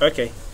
Okay.